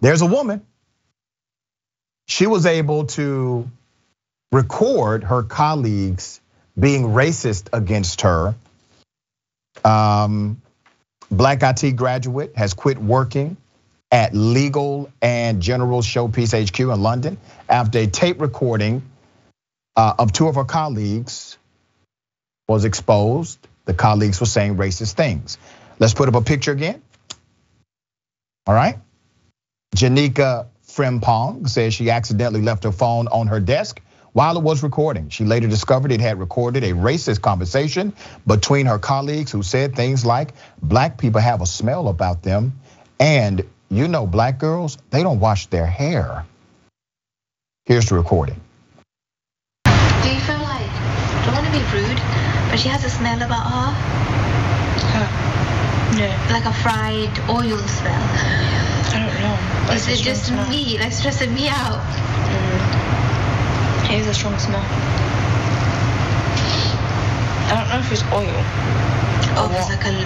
There's a woman. She was able to record her colleagues being racist against her. Black IT graduate has quit working at Legal and General Showpiece HQ in London after a tape recording of two of her colleagues was exposed. The colleagues were saying racist things. Let's put up a picture again. All right. Janika Frimpong says she accidentally left her phone on her desk while it was recording. She later discovered it had recorded a racist conversation between her colleagues who said things like, black people have a smell about them, and you know black girls, they don't wash their hair. Here's the recording. Do you feel like, I don't want to be rude, but she has a smell about her? Yeah. Like a fried oil smell. I don't know. Is it just smell? Me? Like stressing me out. It is a strong smell. I don't know if it's oil. Oh, it's like a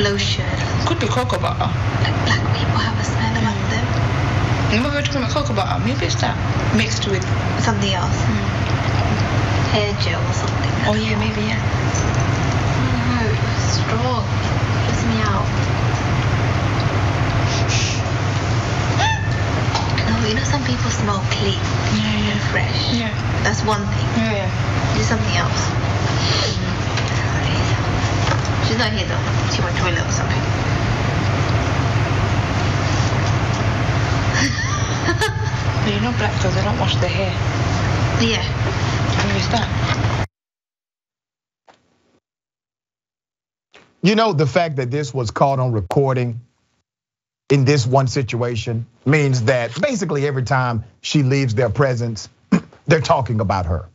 lotion. Could be cocoa butter. Like black people have a smell about them. Maybe we're talking about cocoa butter. Maybe it's that mixed with something else. Hair gel or something. Like oh yeah, maybe yeah. No, it's strong. It pisses me out. No, you know some people smell clean. Yeah. Fresh. Yeah. That's one thing. Yeah, yeah. Do something else. She's not here though. She went to a toilet or something. But you know black girls, they don't wash their hair. Yeah. Who is that? You know, the fact that this was caught on recording in this one situation means that basically every time she leaves their presence, they're talking about her,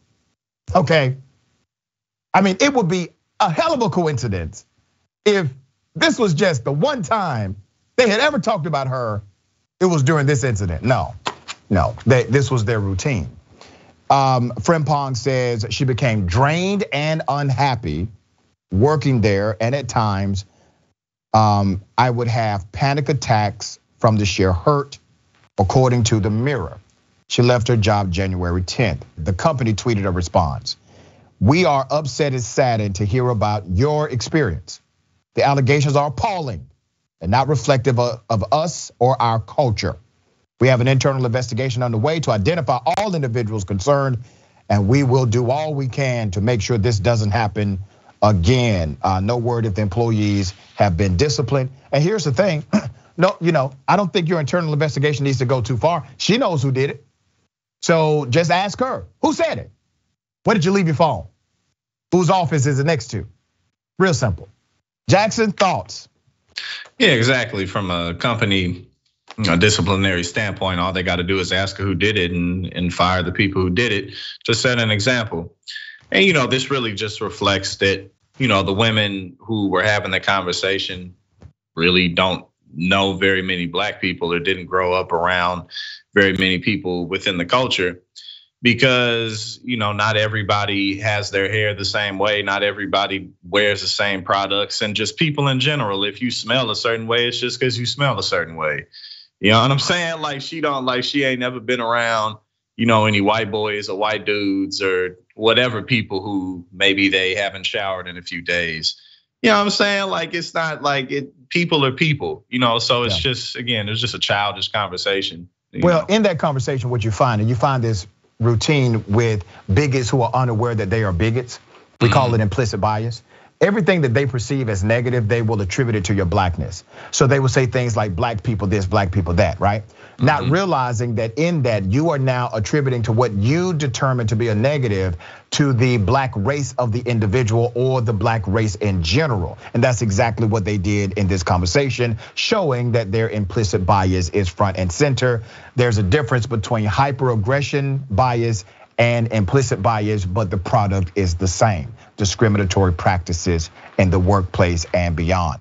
okay? I mean, it would be a hell of a coincidence if this was just the one time they had ever talked about her, it was during this incident. No, this was their routine. Frimpong says she became drained and unhappy working there, and at times, I would have panic attacks from the sheer hurt, according to The Mirror. She left her job January 10th. The company tweeted a response. We are upset and saddened to hear about your experience. The allegations are appalling and not reflective of us or our culture. We have an internal investigation underway to identify all individuals concerned, and we will do all we can to make sure this doesn't happen again. No word if the employees have been disciplined. And here's the thing, no, you know, I don't think your internal investigation needs to go too far. She knows who did it. So just ask her, who said it? Where did you leave your phone? Whose office is it next to? Real simple. Jackson, thoughts? Yeah, exactly. From a company disciplinary standpoint, all they got to do is ask her who did it and fire the people who did it. Just set an example. And you know, this really just reflects that, you know, the women who were having the conversation really don't know very many black people or didn't grow up around very many people within the culture, because, you know, not everybody has their hair the same way, not everybody wears the same products, and just people in general, if you smell a certain way, it's just because you smell a certain way. You know what I'm saying? Like she ain't never been around, you know, any white boys or white dudes or whatever people who maybe they haven't showered in a few days. You know what I'm saying? Like it's not like it. People are people, you know. So it's just again, it's just a childish conversation. Well, in that conversation, what you find, and you find this routine with bigots who are unaware that they are bigots. We call it implicit bias. Everything that they perceive as negative, they will attribute it to your blackness. So they will say things like black people this, black people that, right? Not realizing that in that you are now attributing to what you determine to be a negative to the black race of the individual or the black race in general. And that's exactly what they did in this conversation, showing that their implicit bias is front and center. There's a difference between hyperaggression bias and implicit bias, but the product is the same. Discriminatory practices in the workplace and beyond.